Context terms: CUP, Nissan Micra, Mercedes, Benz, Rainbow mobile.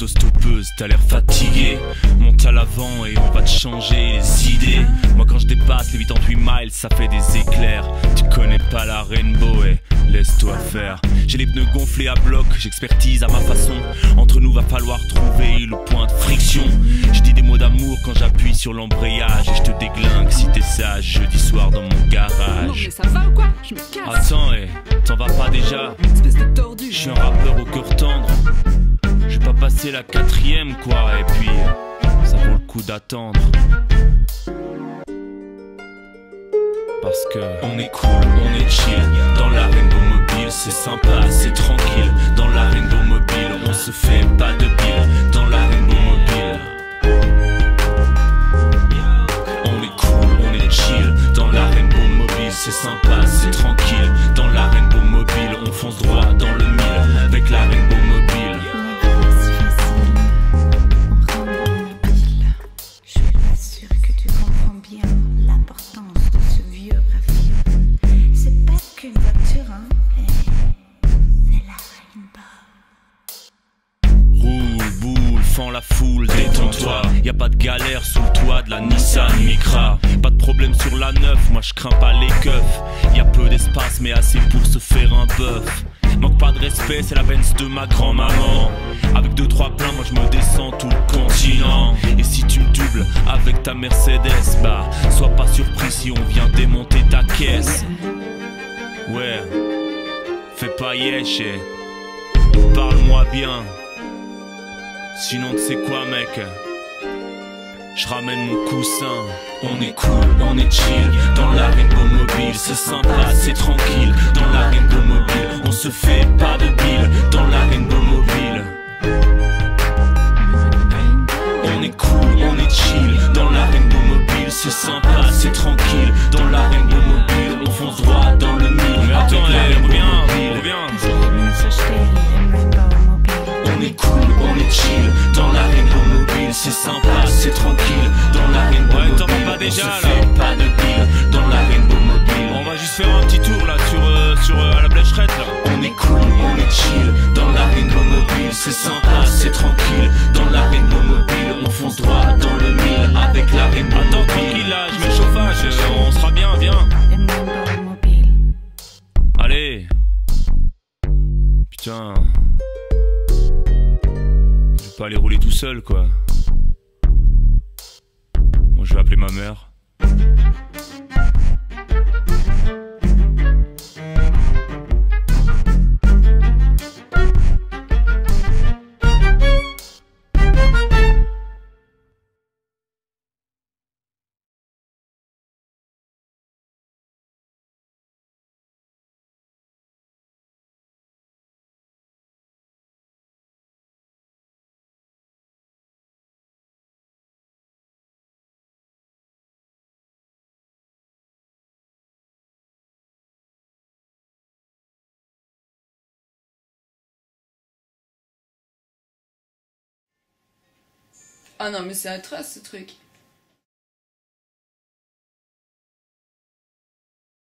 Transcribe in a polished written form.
d'autostoppeuse, t'as l'air fatigué. Monte à l'avant et on va te changer les idées. Moi quand je dépasse les 88 miles, ça fait des éclairs. Tu connais pas la Rainbow et laisse-toi faire. J'ai les pneus gonflés à bloc, j'expertise à ma façon. Entre nous va falloir trouver le point de friction. Je dis des mots d'amour quand j'appuie sur l'embrayage. Et je te déglingue si t'es sage jeudi soir dans mon garage. Non mais ça va ou quoi? Je me casse. Attends, et t'en vas pas déjà? Espèce de tordu. Je suis un rappeur au cœur tendre. Je vais pas passer la quatrième quoi. Et puis ça vaut le coup d'attendre. Parce que on est cool, on est chill. Dans la Rainbow mobile, c'est sympa, c'est tranquille. Dans la Rainbow mobile, on se fait pas de pile. Dans la Rainbow mobile, on est cool, on est chill. Dans la Rainbow mobile, c'est sympa, c'est tranquille. Dans la Rainbow mobile, on fonce droit dans le mille. Avec la Rainbow mobile, je suis pas sûre que tu comprends bien l'importance. C'est pas qu'une voiture, hein, c'est la Rainbow. Roule, boule, fends la foule, détends-toi. Y'a pas de galère sous le toit de la Nissan Micra. Pas de problème sur la 9, moi je crains pas les keufs. Y'a peu d'espace mais assez pour se faire un bœuf. Manque pas de respect, c'est la Benz de ma grand-maman. Avec 2-3 pleins, moi je me descends tout le continent. Et si tu me doubles avec ta Mercedes, bah sois pas surpris si on vient démonter ta caisse. Ouais, fais pas yesh et parle-moi bien. Sinon tu sais quoi mec, je ramène mon coussin. On est cool, on est chill. Dans la Rainbow mobile, c'est sympa, c'est tranquille. Dans la Rainbow mobile, on se fait pas de bile. Dans la Rainbow mobile, on est cool, on est chill. Dans la Rainbow mobile, c'est sympa, c'est tranquille. Dans la Rainbow mobile, on fonce droit dans le mille. Mais attends, reviens. On est cool, on est chill. Dans la Rainbow mobile, c'est sympa, c'est tranquille. Dans la Rainbow mobile, on se fait pas de bile. Dans la Rainbow mobile, on va juste faire un petit tour là sur la blècherette là. On est cool, on est chill. Dans la Rainbow mobile, c'est sympa, c'est tranquille. Dans la Rainbow mobile, on fonce droit dans le mille. Avec la Rainbow mobile. Attends tranquille là, je mets chauffage, on sera bien, viens. Allez. Putain, je vais pas aller rouler tout seul quoi. Bon, je vais appeler ma mère. Ah non, mais c'est atroce ce truc.